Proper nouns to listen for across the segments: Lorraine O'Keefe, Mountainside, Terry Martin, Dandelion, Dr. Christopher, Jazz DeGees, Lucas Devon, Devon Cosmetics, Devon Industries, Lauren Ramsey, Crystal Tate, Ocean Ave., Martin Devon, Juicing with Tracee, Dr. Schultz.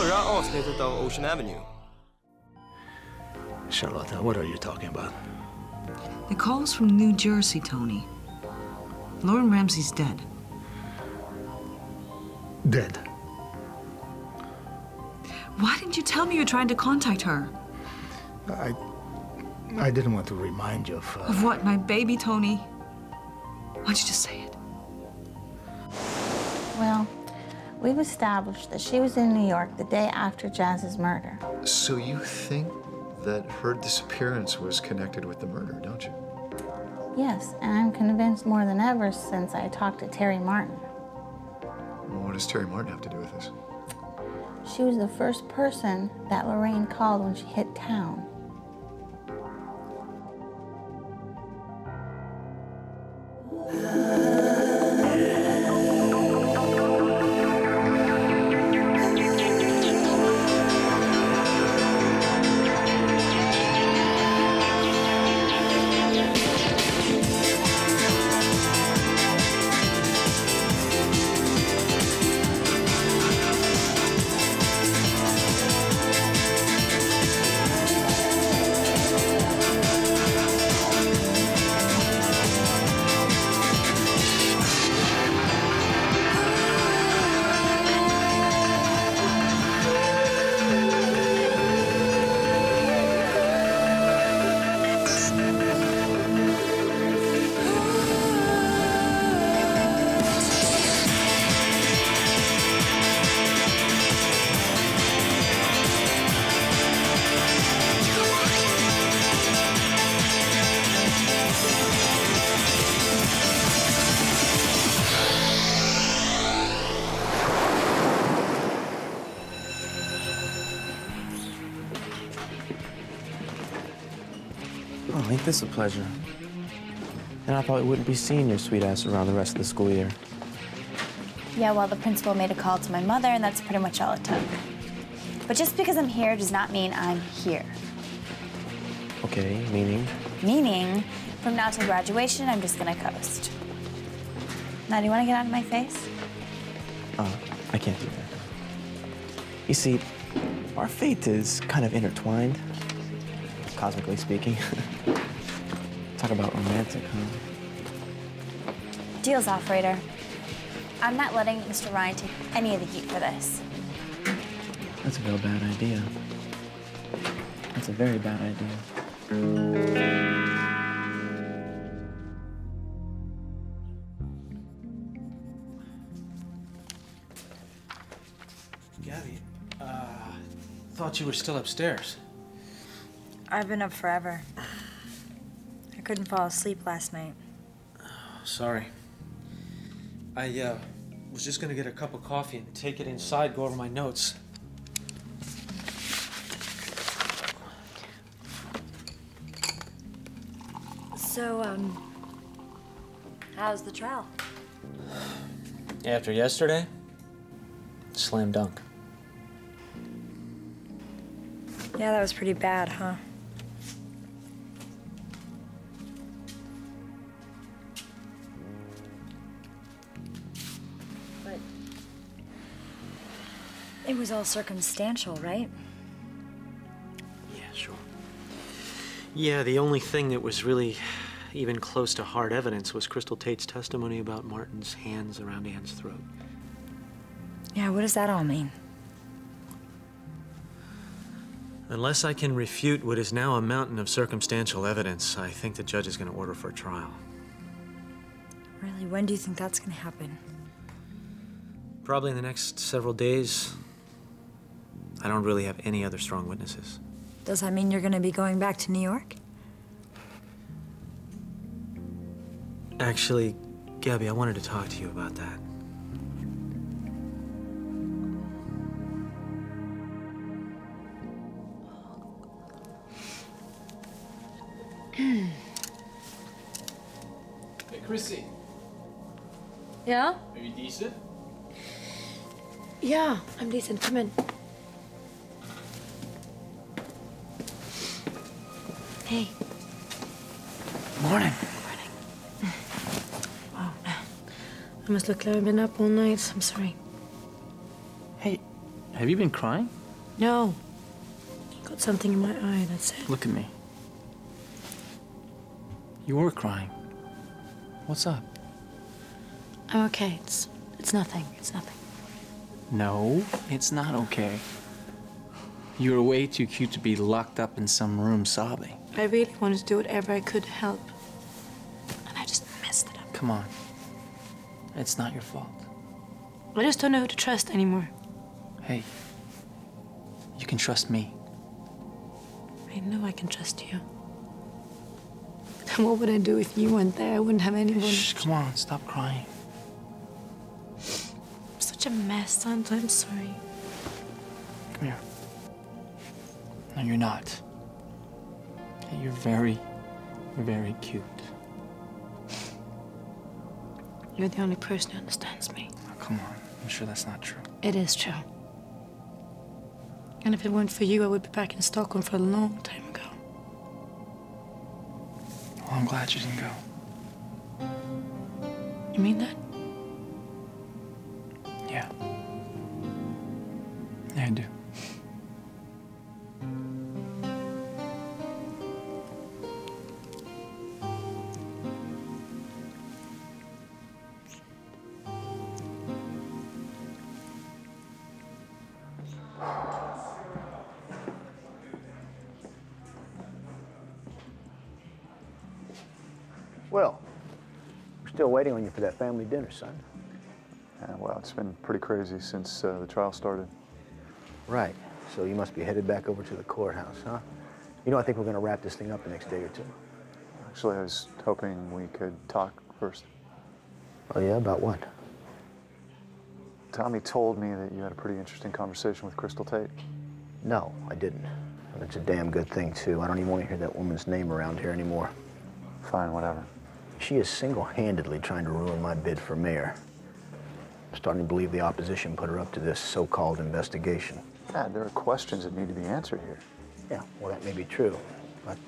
förra avsnittet av Ocean Avenue. Charlotta, what are you talking about? The call's from New Jersey, Tony. Lauren Ramsey's dead. Dead? Why didn't you tell me you were trying to contact her? I didn't want to remind you of... Of what, my baby, Tony? Why don't you just say it? Well, we've established that she was in New York the day after Jazz's murder. So you think that her disappearance was connected with the murder, don't you? Yes, and I'm convinced more than ever since I talked to Terry Martin. Well, what does Terry Martin have to do with this? She was the first person that Lorraine called when she hit town. Oh, ain't this a pleasure? And I probably wouldn't be seeing your sweet ass around the rest of the school year. Yeah, well, the principal made a call to my mother, and that's pretty much all it took. But just because I'm here does not mean I'm here. Okay, meaning? Meaning, from now till graduation, I'm just gonna coast. Now, do you wanna get out of my face? I can't do that. You see, our fate is kind of intertwined. Cosmically speaking. Talk about romantic, huh? Deal's off, Raider. I'm not letting Mr. Ryan take any of the heat for this. That's a real bad idea. That's a very bad idea. Gabby, thought you were still upstairs. I've been up forever. I couldn't fall asleep last night. Oh, sorry. I was just gonna get a cup of coffee and take it inside, go over my notes. So, how's the trial? After yesterday, slam dunk. Yeah, that was pretty bad, huh? It was all circumstantial, right? Yeah, sure. Yeah, the only thing that was really even close to hard evidence was Crystal Tate's testimony about Martin's hands around Anne's throat. Yeah, what does that all mean? Unless I can refute what is now a mountain of circumstantial evidence, I think the judge is going to order for a trial. Really? When do you think that's going to happen? Probably in the next several days. I don't really have any other strong witnesses. Does that mean you're going to be going back to New York? Actually, Gabby, I wanted to talk to you about that. Hey, Chrissy. Yeah? Are you decent? Yeah, I'm decent. Come in. Hey. Morning. Morning. Oh, I must look like I've been up all night. I'm sorry. Hey, Have you been crying? No. Got something in my eye, that's it. Look at me. You were crying. What's up? I'm okay. It's nothing. It's nothing. No, it's not okay. You're way too cute to be locked up in some room sobbing. I really wanted to do whatever I could to help. And I just messed it up. Come on. It's not your fault. I just don't know who to trust anymore. Hey, you can trust me. I know I can trust you. Then what would I do if you weren't there? I wouldn't have anyone. Shh, come on, stop crying. I'm such a mess, aren't I? I'm sorry. Come here. No, you're not. You're very, very cute. You're the only person who understands me. Oh, come on. I'm sure that's not true. It is true. And if it weren't for you, I would be back in Stockholm for a long time ago. Well, I'm glad you didn't go. You mean that? Yeah. Yeah, I do. Well, we're still waiting on you for that family dinner, son. Yeah, well, it's been pretty crazy since the trial started. Right. So you must be headed back over to the courthouse, huh? You know, I think we're going to wrap this thing up the next day or two. Actually, I was hoping we could talk first. Oh, yeah? About what? Tommy told me that you had a pretty interesting conversation with Crystal Tate. No, I didn't. That's a damn good thing, too. I don't even want to hear that woman's name around here anymore. Fine, whatever. She is single-handedly trying to ruin my bid for mayor. I'm starting to believe the opposition put her up to this so-called investigation. Yeah, there are questions that need to be answered here. Yeah, well, that may be true. But,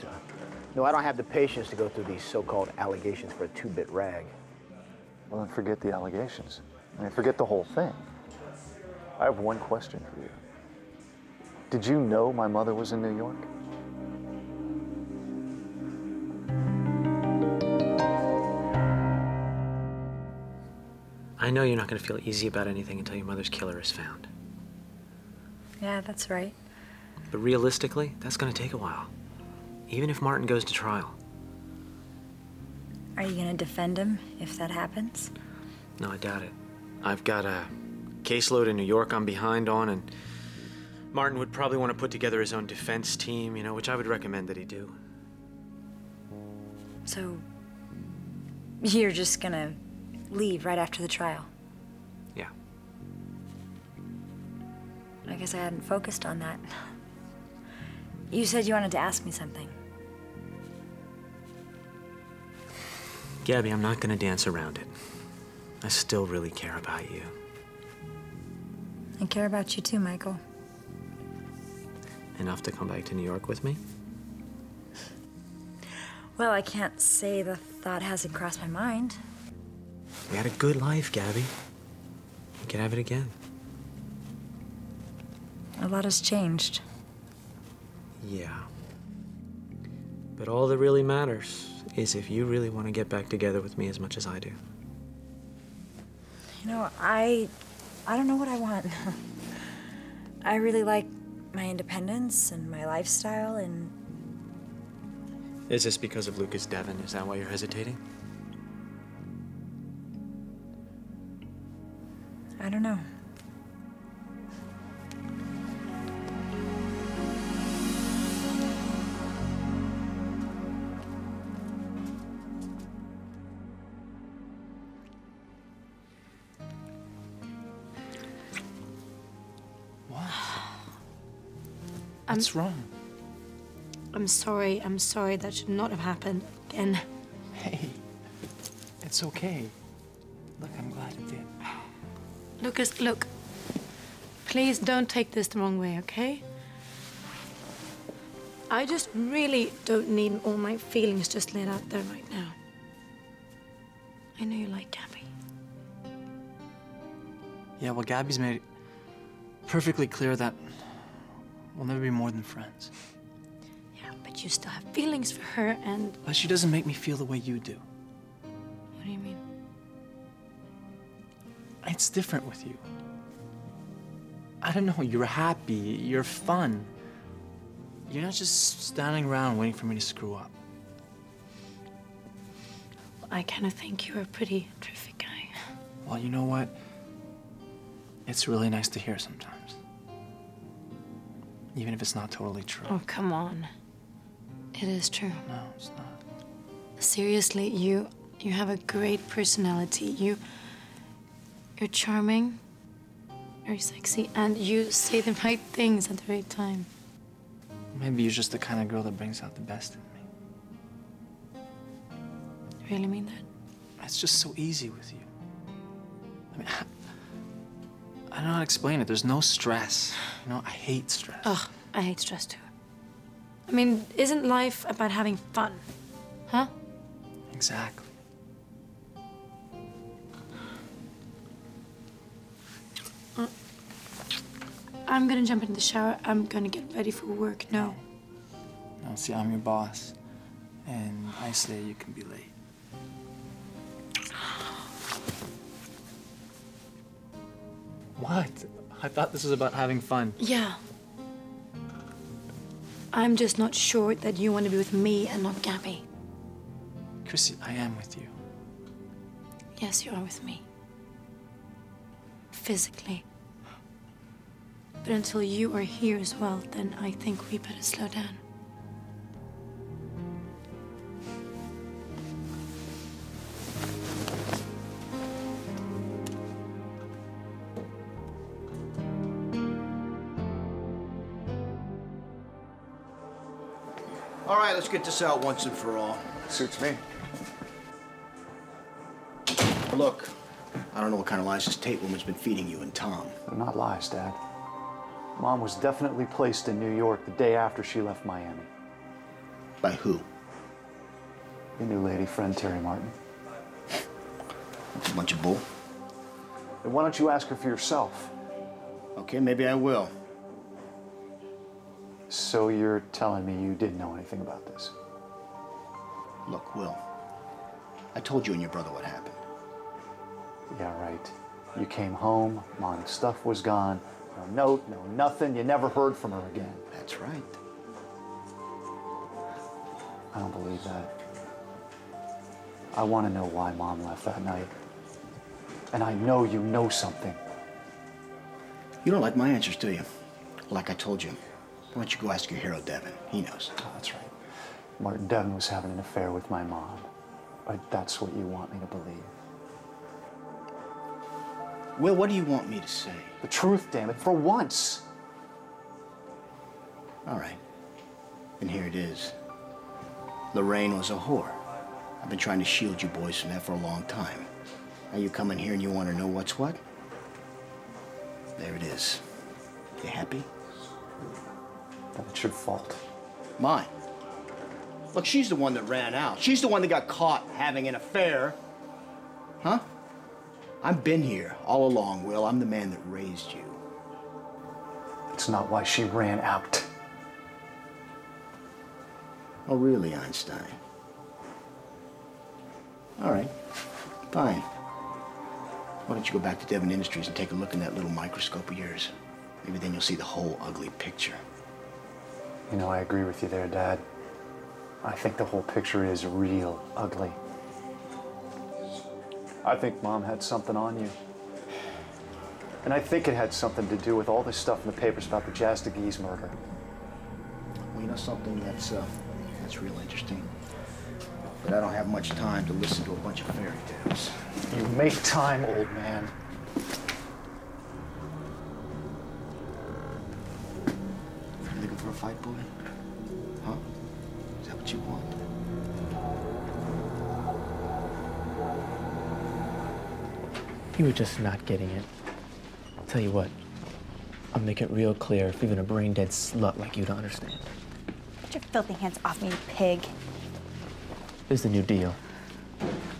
no, I don't have the patience to go through these so-called allegations for a two-bit rag. Well, then forget the allegations. I mean, forget the whole thing. I have one question for you. Did you know my mother was in New York? I know you're not going to feel easy about anything until your mother's killer is found. Yeah, that's right. But realistically, that's going to take a while. Even if Martin goes to trial. Are you going to defend him if that happens? No, I doubt it. I've got a caseload in New York I'm behind on, and Martin would probably want to put together his own defense team, you know, which I would recommend that he do. So, you're just going to leave right after the trial? Yeah. I guess I hadn't focused on that. You said you wanted to ask me something. Gabby, I'm not gonna dance around it. I still really care about you. I care about you too, Michael. Enough to come back to New York with me? Well, I can't say the thought hasn't crossed my mind. We had a good life, Gabby. We could have it again. A lot has changed. Yeah. But all that really matters is if you really want to get back together with me as much as I do. You know, I don't know what I want. I really like my independence and my lifestyle and... Is this because of Lucas Devon? Is that why you're hesitating? I don't know. What? What's wrong? I'm sorry. That should not have happened again. Hey, it's okay. Look, I'm glad it did. Lucas, look, please don't take this the wrong way, okay? I just really don't need all my feelings just laid out there right now. I know you like Gabby. Yeah, well, Gabby's made perfectly clear that we'll never be more than friends. Yeah, but you still have feelings for her and... But she doesn't make me feel the way you do. What do you mean? It's different with you. I don't know, you're happy, you're fun. You're not just standing around waiting for me to screw up. Well, I kind of think you're a pretty terrific guy. Well, you know what? It's really nice to hear sometimes. Even if it's not totally true. Oh, come on. It is true. No, it's not. Seriously, you have a great personality. You're charming, you're sexy, and you say the right things at the right time. Maybe you're just the kind of girl that brings out the best in me. You really mean that? It's just so easy with you. I mean, I don't know how to explain it. There's no stress. You know, I hate stress. Oh, I hate stress too. I mean, isn't life about having fun? Huh? Exactly. I'm gonna jump into the shower. I'm gonna get ready for work now. No, see, I'm your boss. And I say you can be late. What? I thought this was about having fun. Yeah. I'm just not sure that you want to be with me and not Gabby. Chrissy, I am with you. Yes, you are with me. Physically. But until you are here as well, then I think we better slow down. All right, let's get this out once and for all. Suits me. Look, I don't know what kind of lies this Tate woman's been feeding you and Tom. They're not lies, Dad. Mom was definitely placed in New York the day after she left Miami. By who? Your new lady friend, Terry Martin. That's a bunch of bull. Then why don't you ask her for yourself? Okay, maybe I will. So you're telling me you didn't know anything about this? Look, Will, I told you and your brother what happened. Yeah, right. You came home, Moni's stuff was gone. No note, no nothing. You never heard from her again. That's right. I don't believe that. I want to know why Mom left that night. And I know you know something. You don't like my answers, do you? Like I told you. Why don't you go ask your hero, Devon? He knows. Oh, that's right. Martin, Devon was having an affair with my mom. But that's what you want me to believe. Will, what do you want me to say? The truth, damn it, for once. All right. And here it is. Lorraine was a whore. I've been trying to shield you boys from that for a long time. Now you come in here and you want to know what's what? There it is. You happy? That's your fault. Mine? Look, she's the one that ran out. She's the one that got caught having an affair. Huh? I've been here all along, Will. I'm the man that raised you. That's not why she ran out. Oh, really, Einstein? All right, fine. Why don't you go back to Devon Industries and take a look in that little microscope of yours? Maybe then you'll see the whole ugly picture. You know, I agree with you there, Dad. I think the whole picture is real ugly. I think Mom had something on you. And I think it had something to do with all this stuff in the papers about the Jazz DeGees murder. Well, you know something that's real interesting. But I don't have much time to listen to a bunch of fairy tales. You make time, old man. Are you looking for a fight, boy? Huh? Is that what you want? You were just not getting it. I'll tell you what, I'll make it real clear if even a brain-dead slut like you to understand. Get your filthy hands off me, you pig. Here's the new deal.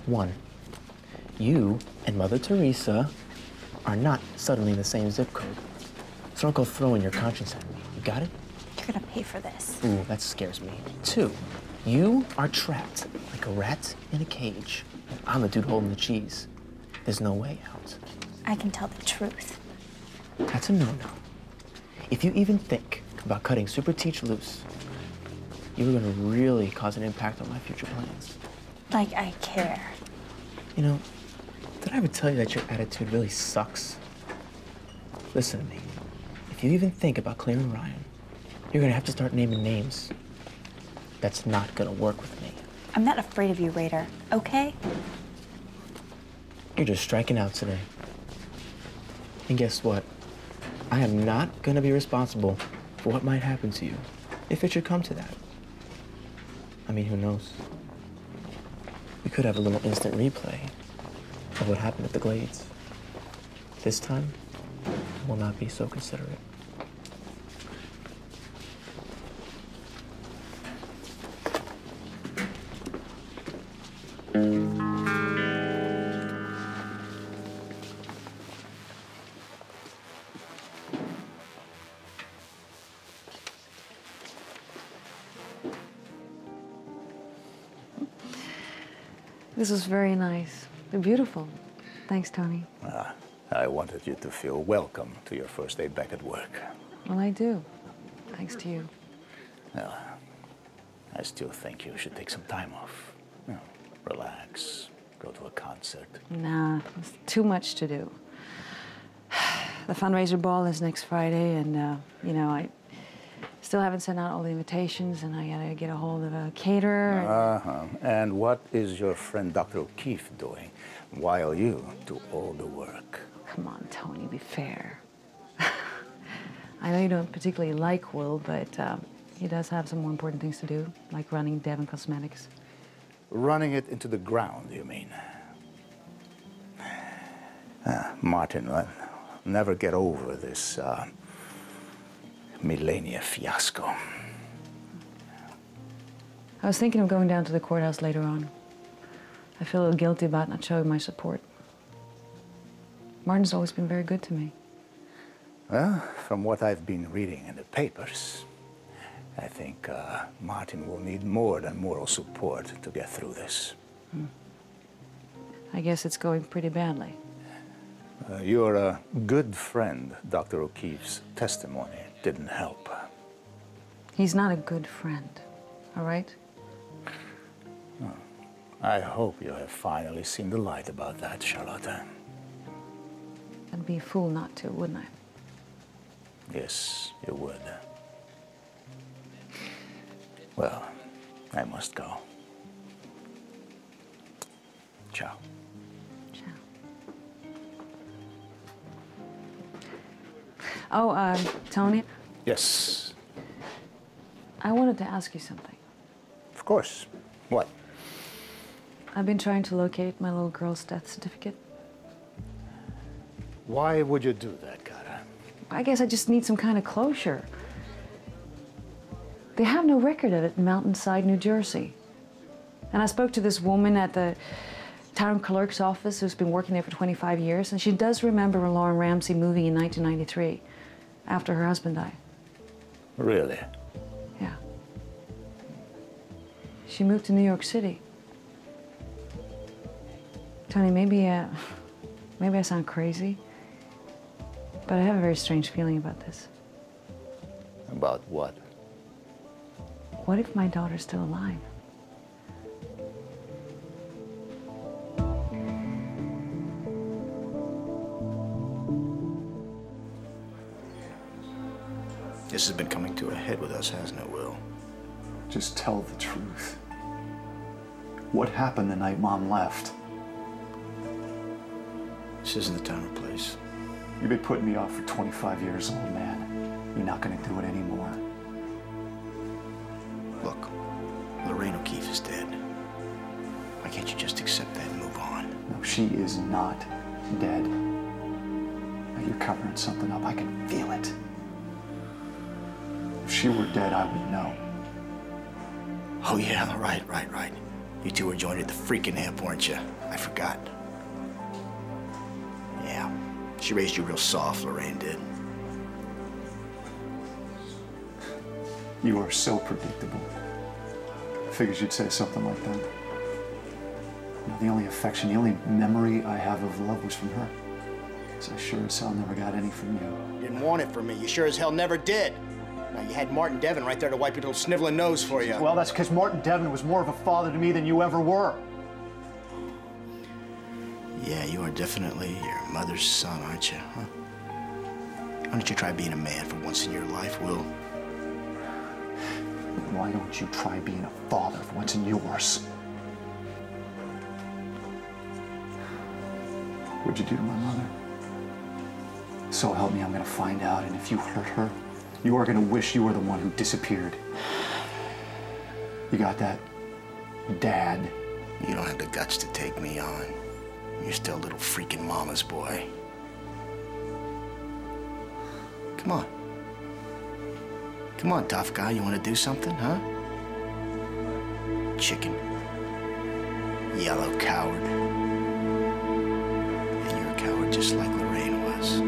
1, you and Mother Teresa are not suddenly in the same zip code. Don't go throwing your conscience at me. You got it? You're gonna pay for this. Ooh, that scares me. 2, you are trapped like a rat in a cage. I'm the dude holding the cheese. There's no way out. I can tell the truth. That's a no-no. If you even think about cutting Super Teach loose, you're gonna really cause an impact on my future plans. Like I care. You know, did I ever tell you that your attitude really sucks? Listen to me. If you even think about clearing Ryan, you're gonna have to start naming names. That's not gonna work with me. I'm not afraid of you, Raider, okay? You're just striking out today. And guess what? I am not gonna be responsible for what might happen to you, if it should come to that. I mean, who knows? We could have a little instant replay of what happened at the Glades. This time, I will not be so considerate. This was very nice. Beautiful. Thanks, Tony. I wanted you to feel welcome to your first day back at work. Well, I do. Thanks to you. Well, I still think you should take some time off. You know, relax, go to a concert. Nah, it's too much to do. The fundraiser ball is next Friday, and, you know, I still haven't sent out all the invitations, and I gotta get a hold of a caterer. And what is your friend Dr. O'Keefe doing while you do all the work? Come on, Tony, be fair. I know you don't particularly like Will, but he does have some more important things to do, like running Devon Cosmetics. Running it into the ground, you mean? Martin, I'll never get over this Millenia fiasco. I was thinking of going down to the courthouse later on. I feel a little guilty about not showing my support. Martin's always been very good to me. Well, from what I've been reading in the papers, I think Martin will need more than moral support to get through this. I guess it's going pretty badly. Your good friend, Dr. O'Keefe's testimony didn't help. He's not a good friend, all right? I hope you have finally seen the light about that, Charlotta. I'd be a fool not to, wouldn't I? Yes, you would. Well, I must go. Ciao. Ciao. Oh, Tony? Yes? I wanted to ask you something. Of course. What? I've been trying to locate my little girl's death certificate. Why would you do that, Kara? I guess I just need some kind of closure. They have no record of it in Mountainside, New Jersey. And I spoke to this woman at the town clerk's office who's been working there for 25 years, and she does remember a Lauren Ramsey movie in 1993, after her husband died. Really? Yeah. She moved to New York City. Tony, maybe I sound crazy, but I have a very strange feeling about this. About what? What if my daughter's still alive? This has been coming to a head with us, hasn't it, Will? Just tell the truth. What happened the night Mom left? This isn't the time or place. You've been putting me off for 25 years, old man. You're not going to do it anymore. Look, Lorraine O'Keefe is dead. Why can't you just accept that and move on? No, she is not dead. You're covering something up. I can feel it. If she were dead, I would know. Oh, yeah, right. You two were joined at the freaking hip, weren't you? I forgot. Yeah, she raised you real soft, Lorraine did. You are so predictable. I figured you'd say something like that. You know, the only affection, the only memory I have of love was from her. So I sure as hell never got any from you. You didn't want it from me. You sure as hell never did. Now, you had Martin Devon right there to wipe your little sniveling nose for you. Well, that's because Martin Devon was more of a father to me than you ever were. Yeah, you are definitely your mother's son, aren't you, huh? Why don't you try being a man for once in your life, Will? Why don't you try being a father for once in yours? What'd you do to my mother? So help me, I'm gonna find out, and if you hurt her, you are gonna wish you were the one who disappeared. You got that, Dad? You don't have the guts to take me on. You're still a little freaking mama's boy. Come on. Come on, tough guy, you wanna do something, huh? Chicken. Yellow coward. And you're a coward just like Lorraine was.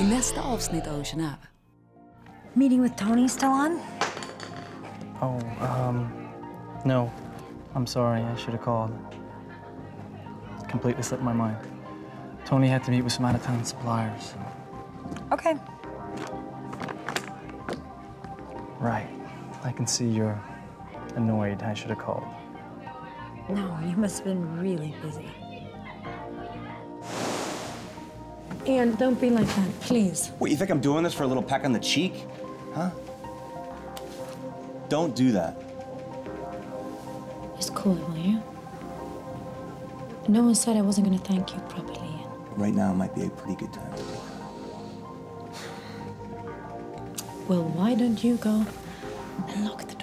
I nästa avsnitt av Ocean Ave. Meeting with Tony still on? Oh, no. I'm sorry, I should have called. It completely slipped my mind. Tony had to meet with some out-of-town suppliers. Okay. Right. I can see you're annoyed. I should have called. No, you must have been really busy. Ian, don't be like that, please. What, you think I'm doing this for a little peck on the cheek? Huh? Don't do that. Just cool it, will you? No one said I wasn't gonna thank you properly, Ian. Right now might be a pretty good time. Well, why don't you go and lock the